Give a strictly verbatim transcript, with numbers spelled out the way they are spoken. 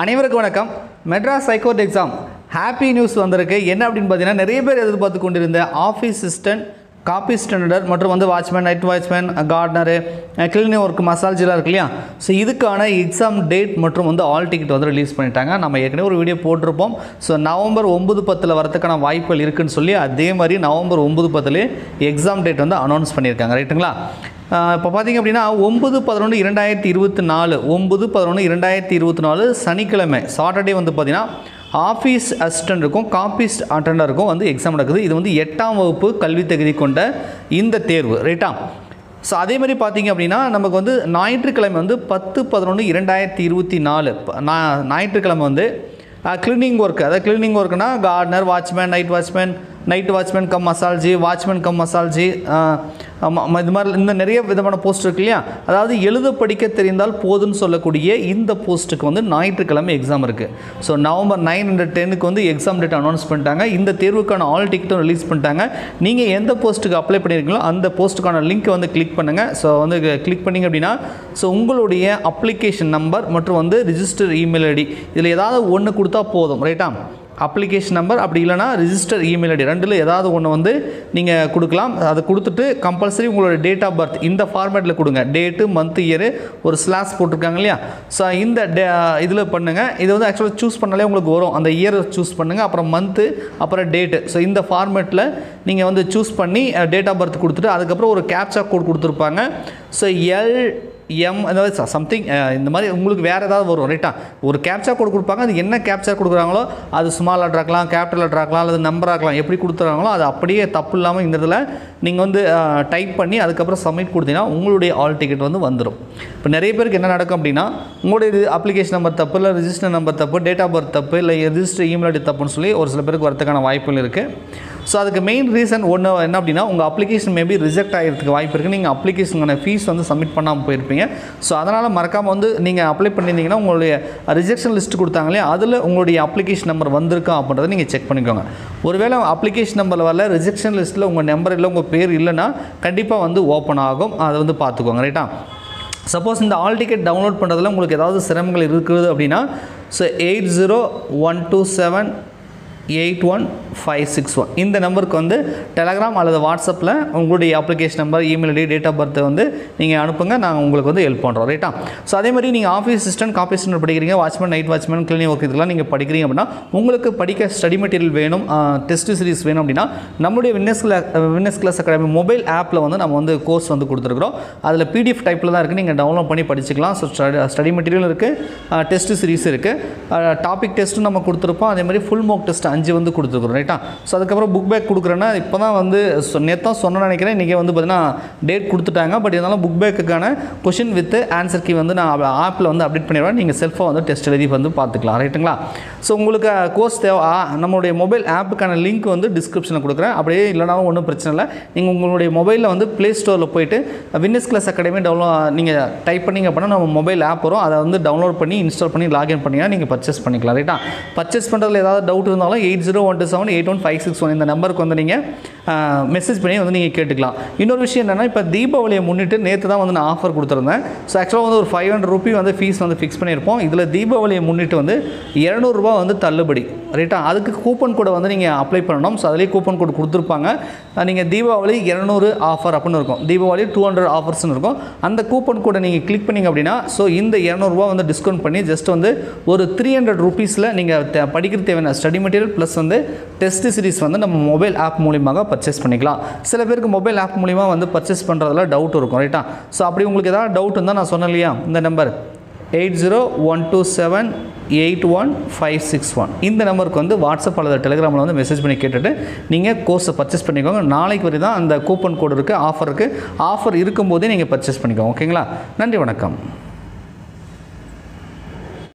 அனைவருக்கும் வணக்கம். Madras high court exam happy news வந்திருக்கு. என்ன அப்படின்னு பார்த்தீங்கன்னா, நிறைய பேர் எதிர்பார்த்து கொண்டிருந்த ஆஃபீஸ் அசிஸ்டன்ட், காப்பி ஸ்டாண்டர்டர் மற்றும் வந்து watchman, night watchman, gardener, cleaning work, மசால்ஜிலாம் இருக்கு இல்லையா? ஸோ இதுக்கான எக்ஸாம் டேட் மற்றும் வந்து ஆல் டிக்கெட் வந்து ரிலீஸ் பண்ணிட்டாங்க. நம்ம ஏற்கனவே ஒரு வீடியோ போட்டிருப்போம். ஸோ நவம்பர் ஒம்பது பத்தில் வரத்துக்கான வாய்ப்புகள் இருக்குதுன்னு சொல்லி, அதே மாதிரி நவம்பர் ஒம்பது பத்துலேயே எக்ஸாம் டேட் வந்து அனௌன்ஸ் பண்ணியிருக்காங்க. ரைட்டுங்களா? இப்போ பார்த்திங்க அப்படின்னா, ஒம்பது பதினொன்று இரண்டாயிரத்தி இருபத்தி நாலு ஒம்பது பதினொன்று இரண்டாயிரத்தி இருபத்தி நாலு சனிக்கிழமை, சாட்டர்டே வந்து பார்த்திங்கன்னா, ஆஃபீஸ் அசிஸ்டன்ட் இருக்கும், காப்பி அட்டண்டர் இருக்கும் வந்து எக்ஸாம் நடக்குது. இது வந்து எட்டாம் வகுப்பு கல்வி தகுதி கொண்ட இந்த தேர்வு. ரைட்டா? ஸோ அதேமாதிரி பார்த்திங்க அப்படின்னா, நமக்கு வந்து ஞாயிற்றுக்கிழமை வந்து பத்து பதினொன்று இரண்டாயிரத்தி இருபத்தி நாலு ஞாயிற்றுக்கிழமை வந்து கிளீனிங் ஒர்க், அதாவது கிளீனிங் ஒர்க்குனா gardener, watchman, night watchman night watchman cum மசால்ஜி, வாட்ச்மேன் கம் மசால்ஜி, இது மாதிரி இந்த நிறைய விதமான போஸ்ட் இருக்கு இல்லையா? அதாவது எழுத படிக்க தெரிந்தால் போதுன்னு சொல்லக்கூடிய இந்த போஸ்ட்டுக்கு வந்து ஞாயிற்றுக்கிழமை எக்ஸாம் இருக்குது. ஸோ நவம்பர் நைன் ஹண்ட்ரட் டென்னுக்கு வந்து எக்ஸாம் டேட் அனௌன்ஸ் பண்ணிட்டாங்க. இந்த தேர்வுக்கான ஆல் டிக்கெட்டும் ரிலீஸ் பண்ணிட்டாங்க. நீங்கள் எந்த போஸ்ட்டுக்கு அப்ளை பண்ணியிருக்கீங்களோ அந்த போஸ்ட்டுக்கான லிங்க்கை வந்து கிளிக் பண்ணுங்கள். ஸோ வந்து கிளிக் பண்ணிங்க அப்படின்னா, ஸோ உங்களுடைய அப்ளிகேஷன் நம்பர் மற்றும் வந்து ரிஜிஸ்டர் இமெயில் ஐடி இதில் ஏதாவது ஒன்று கொடுத்தா போதும். ரைட்டா? அப்ளிகேஷன் நம்பர் அப்படி இல்லைனா ரிஜிஸ்டர் இமெயில் ஐடி, ரெண்டில் ஏதாவது ஒன்று வந்து நீங்கள் கொடுக்கலாம். அதை கொடுத்துட்டு கம்பல்சரி உங்களோட டேட் ஆஃப் பர்த் இந்த ஃபார்மேட்டில் கொடுங்க. டேட்டு, மந்த், இயரு, ஒரு ஸ்லாஷ் போட்டிருக்காங்க இல்லையா? ஸோ இந்த டே இதில் பண்ணுங்கள். இது வந்து ஆக்சுவலாக சூஸ் பண்ணாலே உங்களுக்கு வரும். அந்த இயர் சூஸ் பண்ணுங்கள், அப்புறம் மந்த்து, அப்புறம் டேட்டு. ஸோ இந்த ஃபார்மேட்டில் நீங்கள் வந்து சூஸ் பண்ணி டேட் ஆஃப் பர்த் கொடுத்துட்டு அதுக்கப்புறம் ஒரு கேப்சா கோட் கொடுத்துருப்பாங்க. ஸோ எல் எம் அதாவது சம்திங் இந்த மாதிரி உங்களுக்கு வேறு ஏதாவது வரும். ரைட்டா? ஒரு கேப்சா கோட் கொடுப்பாங்க. அது என்ன கேப்சா கொடுக்குறாங்களோ அது ஸ்மால் லெட்டர் ஆக்கலாம், கேபிட்டல் லெட்டர் ஆக்கலாம், அல்லது நம்பர் ஆக்கலாம். எப்படி கொடுத்துறாங்களோ அது அப்படியே தப்பு இல்லாமல் இந்த இதில் நீங்கள் வந்து டைப் பண்ணி அதுக்கப்புறம் சப்மிட் கொடுத்தீங்கன்னா உங்களுடைய ஆல் டிக்கெட் வந்து வந்துடும். இப்போ நிறைய பேருக்கு என்ன நடக்கும் அப்படின்னா, உங்களுடைய அப்ளிகேஷன் நம்பர் தப்பு, இல்லை ரிஜிஸ்டர் நம்பர் தப்பு, டேட் ஆஃப் பர்த் தப்பு, இல்லை ரிஜிஸ்டர் இமெயில் ஐடி தப்புன்னு சொல்லி ஒரு சில பேருக்கு வரதுக்கான வாய்ப்புகள் இருக்குது. ஸோ அதுக்கு மெயின் ரீசன் ஒன்று என்ன அப்படின்னா, உங்கள் அப்ளிகேஷன் மேபி ரிஜெக்ட் ஆகிறதுக்கு வாய்ப்பு இருக்குது. நீங்கள் அப்ளிகேஷனுக்கான ஃபீஸ் வந்து சப்மிட் பண்ணாமல் போயிருப்பீங்க. ஸோ அதனால் மறக்காமல் வந்து நீங்கள் அப்ளை பண்ணியிருந்தீங்கன்னா உங்களுடைய ரிஜெக்ஷன் லிஸ்ட் கொடுத்தாங்களே அதில் உங்களுடைய அப்ளிகேஷன் நம்பர் வந்திருக்கா அப்படின்றத நீங்கள் செக் பண்ணிக்கோங்க. ஒருவேளை அப்ளிகேஷன் நம்பரில் வரல, ரிஜெக்ஷன் லிஸ்ட்டில் உங்கள் நம்பர் இல்லை, உங்கள் பேர் இல்லைன்னா கண்டிப்பாக வந்து ஓப்பன் ஆகும். அதை வந்து பார்த்துக்கோங்க. ரைட்டா? சப்போஸ் இந்த ஆல் டிக்கெட் டவுன்லோட் பண்ணுறதுல உங்களுக்கு ஏதாவது சிரமங்கள் இருக்குது அப்படின்னா, so eight zero one two seven eight one five six one இந்த நம்பருக்கு வந்து டெலகிராம் அல்லது வாட்ஸ்அப்பில் உங்களுடைய application number, email ID, date of பர்த்தை வந்து நீங்கள் அனுப்புங்க. நாங்கள் உங்களுக்கு வந்து ஹெல்ப் பண்ணுறோம். ரைட்டா? ஸோ அதேமாதிரி நீங்கள் ஆஃபீஸ் அசிஸ்டன்ட், காப்பி அசிஸ்டன்ட் படிக்கிறீங்க, watchman, night watchman, cleaning work இதெல்லாம் நீங்கள் படிக்கிறீங்க அப்படின்னா, உங்களுக்கு படிக்க ஸ்டடி மெட்டீரியல் வேணும், டெஸ்ட் சீரிஸ் வேணும் அப்படின்னா, நம்மளுடைய winners class winners class academy mobile ஆப்பில் வந்து நம்ம வந்து கோர்ஸ் வந்து கொடுத்துருக்குறோம். அதில் பிடிஎஃப் டைப்பில் தான் இருக்குது. நீங்கள் டவுன்லோட் பண்ணி படிச்சுக்கலாம். ஸோ ஸ்டடி மெட்டீரியல் இருக்குது, டெஸ்ட் சீரிஸ் இருக்குது, டாபிக் டெஸ்ட்டும் நம்ம கொடுத்துருப்போம். அதேமாதிரி ஃபுல் மோக் டெஸ்ட் அஞ்சு வந்து கொடுத்துருக்குறோம். ரைட்டா? ஸோ அதுக்கப்புறம் புக் பேக் கொடுக்குறேன்னா, இப்போ தான் வந்து நேற்று சொன்னேன்னு நினைக்கிறேன், இன்றைக்கி வந்து பார்த்தீங்கன்னா டேட் கொடுத்துட்டாங்க. பட் இருந்தாலும் புக் பேக்குக்கான கொஷின் வித் ஆன்சர் கீ வந்து நான் ஆப்பில் வந்து அப்டேட் பண்ணிடுவேன். நீங்கள் செல்ஃபாக வந்து டெஸ்ட் எழுதி வந்து பார்த்துக்கலாம். ரைட்டுங்களா? ஸோ உங்களுக்கு கோர்ஸ் தேவை, நம்மளுடைய மொபைல் ஆப்புக்கான லிங்க் வந்து டிஸ்கிரிப்ஷனில் கொடுக்குறேன். அப்படியே இல்லைனாலும் ஒன்றும் பிரச்சனை இல்லை. நீங்கள் உங்களுடைய மொபைலில் வந்து ப்ளே ஸ்டோரில் போய்ட்டு வின்னர்ஸ் கிளாஸ் அகாடமி டவுன்லோ நீங்கள் டைப் பண்ணிங்க அப்படின்னா நம்ம மொபைல் ஆப் வரும். அதை வந்து டவுன்லோட் பண்ணி இன்ஸ்டால் பண்ணி லாகின் பண்ணிங்கன்னா நீங்கள் பர்ச்சேஸ் பண்ணிக்கலாம். ரைட்டா? பர்ச்சேஸ் பண்ணுறதுல ஏதாவது டவுட் இருந்தாலும் eight zero one two seven eight one five six one இந்த நம்பருக்கு வந்து நீங்கள் மெசேஜ் பண்ணி வந்து நீங்கள் கேட்டுக்கலாம். இன்னொரு விஷயம் என்னென்னா, இப்போ தீபாவளியை முன்னிட்டு நேற்று தான் வந்து நான் ஆஃபர் கொடுத்துருந்தேன். ஸோ ஆக்சுவலாக வந்து ஒரு ஃபைவ் ஹண்ட்ரட் ருபி வந்து ஃபீஸ் வந்து ஃபிக்ஸ் பண்ணியிருப்போம். இதில் தீபாவளியை முன்னிட்டு வந்து இரநூறுபா வந்து தள்ளுபடி. ரைட்டா? அதுக்கு கூப்பன் கோடை வந்து நீங்கள் அப்ளை பண்ணணும். ஸோ அதிலே கூப்பன் கோடு கொடுத்துருப்பாங்க. நீங்கள் தீபாவளி இரநூறு ஆஃபர் அப்படின்னு இருக்கும், தீபாவளி டூ ஹண்ட்ரட் ஆஃபர்ஸ்னு இருக்கும். அந்த கூப்பன் கோடை நீங்கள் கிளிக் பண்ணிங்க அப்படின்னா, ஸோ இந்த இரநூறுபா வந்து டிஸ்கவுண்ட் பண்ணி ஜஸ்ட் வந்து ஒரு த்ரீ ஹண்ட்ரட் ருபீஸில் நீங்கள் படிக்கிற தேவையான ஸ்டடி மெட்டீரியல் ப்ளஸ் வந்து டெஸ்ட் சீரிஸ் வந்து நம்ம மொபைல் ஆப் மூலியமாக பர்ச்சேஸ் பண்ணிக்கலாம். சில பேருக்கு மொபைல் ஆப் மூலிமா வந்து பர்ச்சேஸ் பண்ணுறதுல டவுட் இருக்கும். ரைட்டா? ஸோ அப்படி உங்களுக்கு ஏதாவது டவுட் இருந்தால் நான் சொன்னேன் இல்லையா, இந்த number eight zero one two seven eight one five six one இந்த நம்பருக்கு வந்து வாட்ஸ்அப் அல்லது டெலிகிராமில் வந்து மெசேஜ் பண்ணி கேட்டுட்டு நீங்கள் கோர்ஸை பர்ச்சேஸ் பண்ணிக்கோங்க. நாளைக்கு வரை தான் அந்த கூப்பன் கோடு இருக்குது, ஆஃபர் இருக்குது. ஆஃபர் இருக்கும்போதே நீங்கள் பர்ச்சேஸ் பண்ணிக்கோங்க. ஓகேங்களா? நன்றி, வணக்கம்.